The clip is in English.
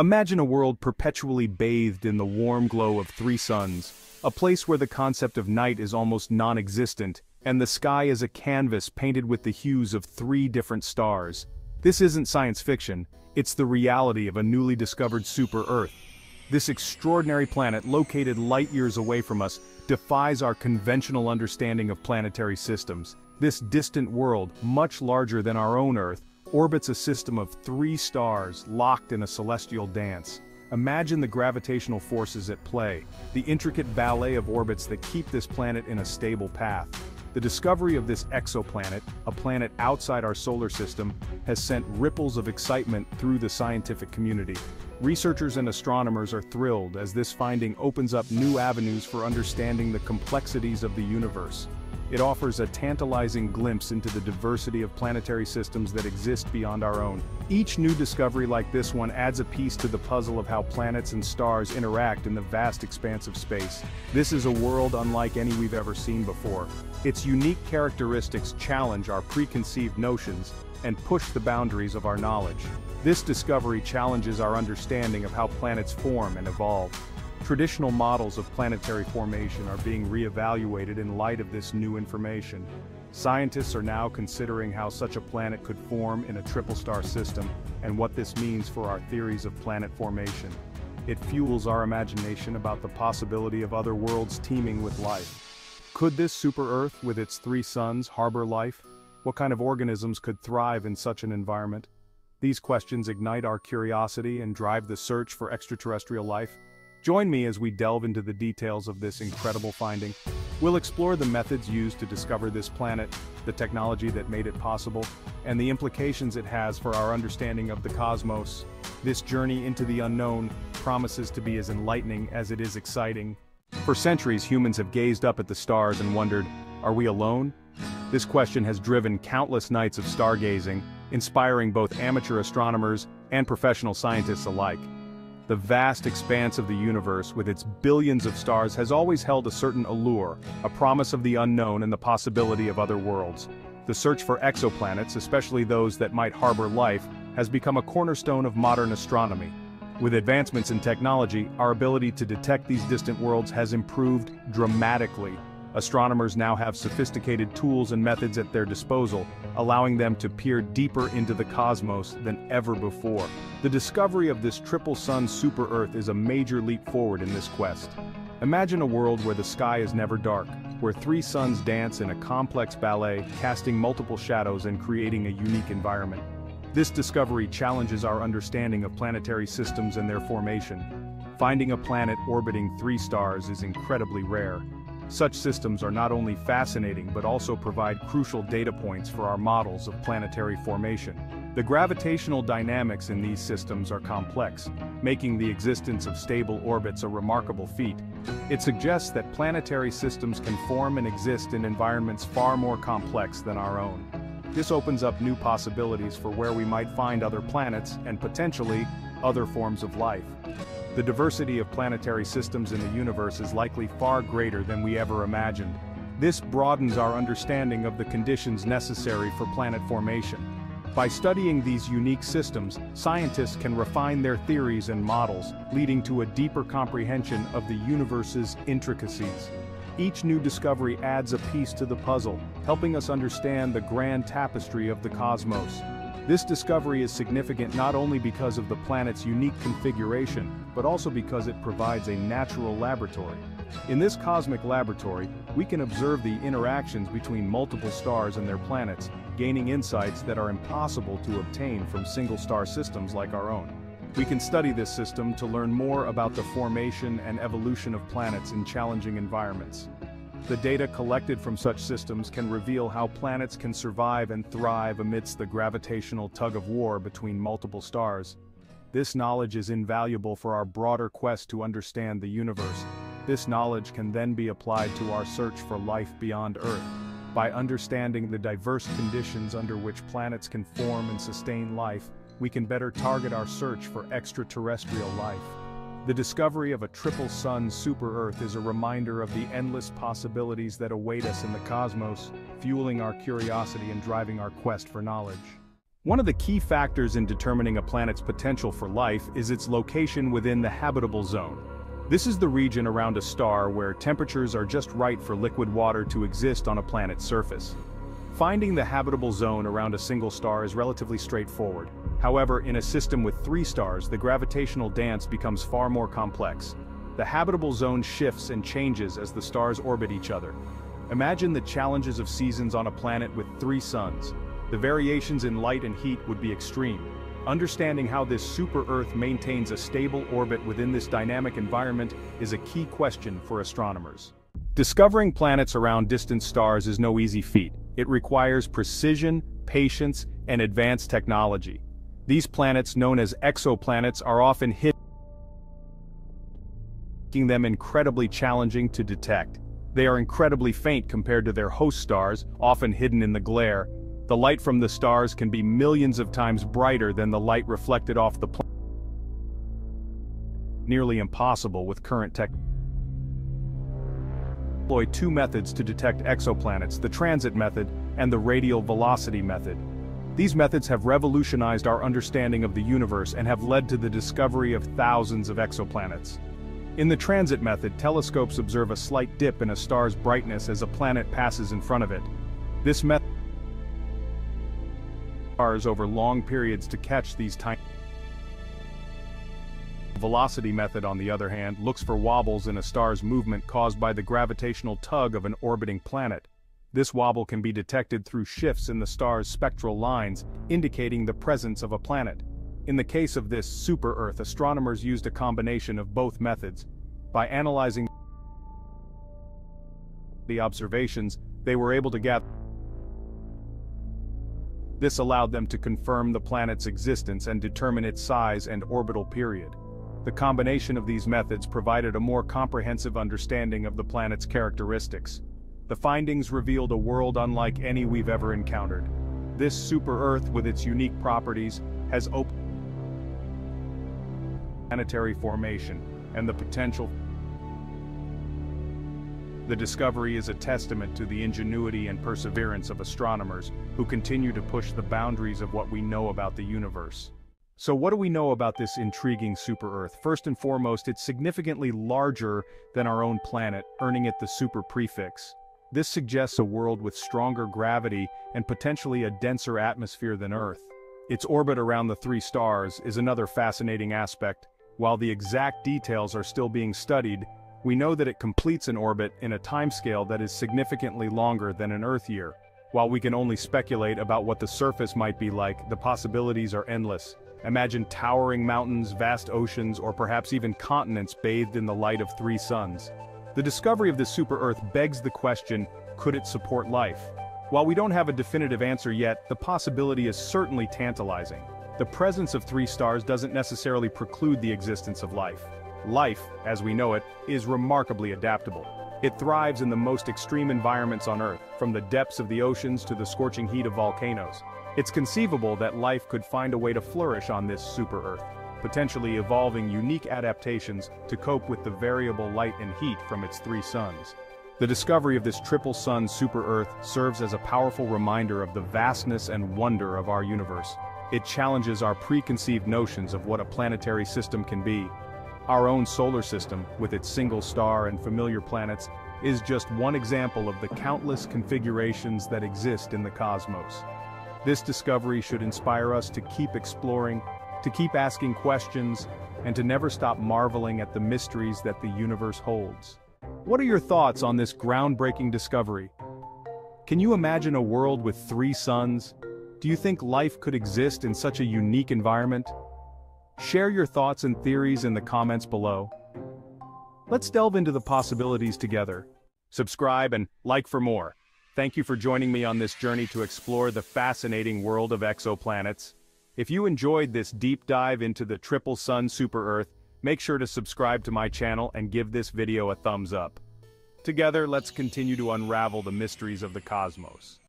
Imagine a world perpetually bathed in the warm glow of three suns, a place where the concept of night is almost non-existent, and the sky is a canvas painted with the hues of three different stars. This isn't science fiction, it's the reality of a newly discovered super-Earth. This extraordinary planet, located light-years away from us, defies our conventional understanding of planetary systems. This distant world, much larger than our own Earth, orbits a system of three stars locked in a celestial dance. Imagine the gravitational forces at play, the intricate ballet of orbits that keep this planet in a stable path. The discovery of this exoplanet, a planet outside our solar system, has sent ripples of excitement through the scientific community. Researchers and astronomers are thrilled as this finding opens up new avenues for understanding the complexities of the universe. It offers a tantalizing glimpse into the diversity of planetary systems that exist beyond our own. Each new discovery like this one adds a piece to the puzzle of how planets and stars interact in the vast expanse of space. This is a world unlike any we've ever seen before. Its unique characteristics challenge our preconceived notions and push the boundaries of our knowledge. This discovery challenges our understanding of how planets form and evolve. Traditional models of planetary formation are being reevaluated in light of this new information. Scientists are now considering how such a planet could form in a triple-star system and what this means for our theories of planet formation. It fuels our imagination about the possibility of other worlds teeming with life. Could this super-Earth with its three suns harbor life? What kind of organisms could thrive in such an environment? These questions ignite our curiosity and drive the search for extraterrestrial life. Join me as we delve into the details of this incredible finding. We'll explore the methods used to discover this planet, the technology that made it possible, and the implications it has for our understanding of the cosmos. This journey into the unknown promises to be as enlightening as it is exciting. For centuries, humans have gazed up at the stars and wondered, are we alone? This question has driven countless nights of stargazing, inspiring both amateur astronomers and professional scientists alike. The vast expanse of the universe with its billions of stars has always held a certain allure, a promise of the unknown and the possibility of other worlds. The search for exoplanets, especially those that might harbor life, has become a cornerstone of modern astronomy. With advancements in technology, our ability to detect these distant worlds has improved dramatically. Astronomers now have sophisticated tools and methods at their disposal, allowing them to peer deeper into the cosmos than ever before. The discovery of this triple-sun super-Earth is a major leap forward in this quest. Imagine a world where the sky is never dark, where three suns dance in a complex ballet, casting multiple shadows and creating a unique environment. This discovery challenges our understanding of planetary systems and their formation. Finding a planet orbiting three stars is incredibly rare. Such systems are not only fascinating but also provide crucial data points for our models of planetary formation. The gravitational dynamics in these systems are complex, making the existence of stable orbits a remarkable feat. It suggests that planetary systems can form and exist in environments far more complex than our own. This opens up new possibilities for where we might find other planets and potentially other forms of life. The diversity of planetary systems in the universe is likely far greater than we ever imagined. This broadens our understanding of the conditions necessary for planet formation. By studying these unique systems, scientists can refine their theories and models, leading to a deeper comprehension of the universe's intricacies. Each new discovery adds a piece to the puzzle, helping us understand the grand tapestry of the cosmos. This discovery is significant not only because of the planet's unique configuration, but also because it provides a natural laboratory. In this cosmic laboratory, we can observe the interactions between multiple stars and their planets, gaining insights that are impossible to obtain from single-star systems like our own. We can study this system to learn more about the formation and evolution of planets in challenging environments. The data collected from such systems can reveal how planets can survive and thrive amidst the gravitational tug-of-war between multiple stars. This knowledge is invaluable for our broader quest to understand the universe. This knowledge can then be applied to our search for life beyond Earth. By understanding the diverse conditions under which planets can form and sustain life, we can better target our search for extraterrestrial life. The discovery of a triple-sun super-Earth is a reminder of the endless possibilities that await us in the cosmos, fueling our curiosity and driving our quest for knowledge. One of the key factors in determining a planet's potential for life is its location within the habitable zone. This is the region around a star where temperatures are just right for liquid water to exist on a planet's surface. Finding the habitable zone around a single star is relatively straightforward. However, in a system with 3 stars, the gravitational dance becomes far more complex. The habitable zone shifts and changes as the stars orbit each other. Imagine the challenges of seasons on a planet with 3 suns. The variations in light and heat would be extreme. Understanding how this super-Earth maintains a stable orbit within this dynamic environment is a key question for astronomers. Discovering planets around distant stars is no easy feat. It requires precision, patience, and advanced technology. These planets, known as exoplanets, are often hidden, making them incredibly challenging to detect. They are incredibly faint compared to their host stars, often hidden in the glare. The light from the stars can be millions of times brighter than the light reflected off the planet. Nearly impossible with current technology. Employ 2 methods to detect exoplanets: the transit method and the radial velocity method. These methods have revolutionized our understanding of the universe and have led to the discovery of thousands of exoplanets. In the transit method, telescopes observe a slight dip in a star's brightness as a planet passes in front of it. This method over long periods to catch these tiny. The velocity method, on the other hand, looks for wobbles in a star's movement caused by the gravitational tug of an orbiting planet. This wobble can be detected through shifts in the star's spectral lines, indicating the presence of a planet. In the case of this super-Earth, astronomers used a combination of both methods. By analyzing the observations, they were able to gather. This allowed them to confirm the planet's existence and determine its size and orbital period. The combination of these methods provided a more comprehensive understanding of the planet's characteristics. The findings revealed a world unlike any we've ever encountered. This super-Earth, with its unique properties, has opened planetary formation and the potential. The discovery is a testament to the ingenuity and perseverance of astronomers, who continue to push the boundaries of what we know about the universe. So what do we know about this intriguing super-Earth? First and foremost, it's significantly larger than our own planet, earning it the super prefix. This suggests a world with stronger gravity and potentially a denser atmosphere than Earth. Its orbit around the 3 stars is another fascinating aspect. While the exact details are still being studied, we know that it completes an orbit in a timescale that is significantly longer than an Earth year. While we can only speculate about what the surface might be like, the possibilities are endless. Imagine towering mountains, vast oceans, or perhaps even continents bathed in the light of 3 suns. The discovery of this super-Earth begs the question, could it support life? While we don't have a definitive answer yet, the possibility is certainly tantalizing. The presence of 3 stars doesn't necessarily preclude the existence of life. Life, as we know it, is remarkably adaptable. It thrives in the most extreme environments on Earth, from the depths of the oceans to the scorching heat of volcanoes. It's conceivable that life could find a way to flourish on this super-Earth, potentially evolving unique adaptations to cope with the variable light and heat from its 3 suns. The discovery of this triple-sun super-Earth serves as a powerful reminder of the vastness and wonder of our universe. It challenges our preconceived notions of what a planetary system can be. Our own solar system, with its single star and familiar planets, is just one example of the countless configurations that exist in the cosmos. This discovery should inspire us to keep exploring, to keep asking questions, and to never stop marveling at the mysteries that the universe holds. What are your thoughts on this groundbreaking discovery? Can you imagine a world with 3 suns? Do you think life could exist in such a unique environment? Share your thoughts and theories in the comments below. Let's delve into the possibilities together. Subscribe and like for more. Thank you for joining me on this journey to explore the fascinating world of exoplanets. If you enjoyed this deep dive into the triple sun super-Earth, make sure to subscribe to my channel and give this video a thumbs up. Together, let's continue to unravel the mysteries of the cosmos.